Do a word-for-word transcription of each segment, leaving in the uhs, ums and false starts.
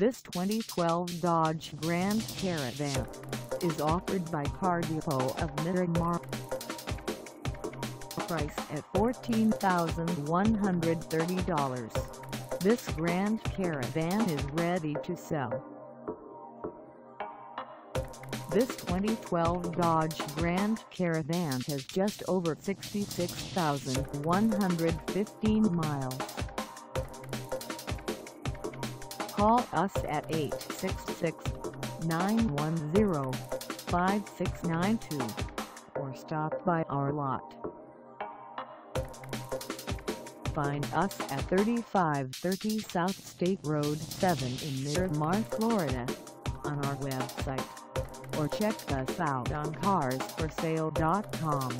This twenty twelve Dodge Grand Caravan is offered by Car Depot of Miramar. Price at fourteen thousand one hundred thirty dollars. This Grand Caravan is ready to sell. This twenty twelve Dodge Grand Caravan has just over sixty-six thousand one hundred fifteen miles. Call us at eight six six, nine one zero, five six nine two or stop by our lot. Find us at thirty-five thirty South State Road seven in Miramar, Florida on our website, or check us out on cars for sale dot com.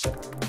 We'll be right back.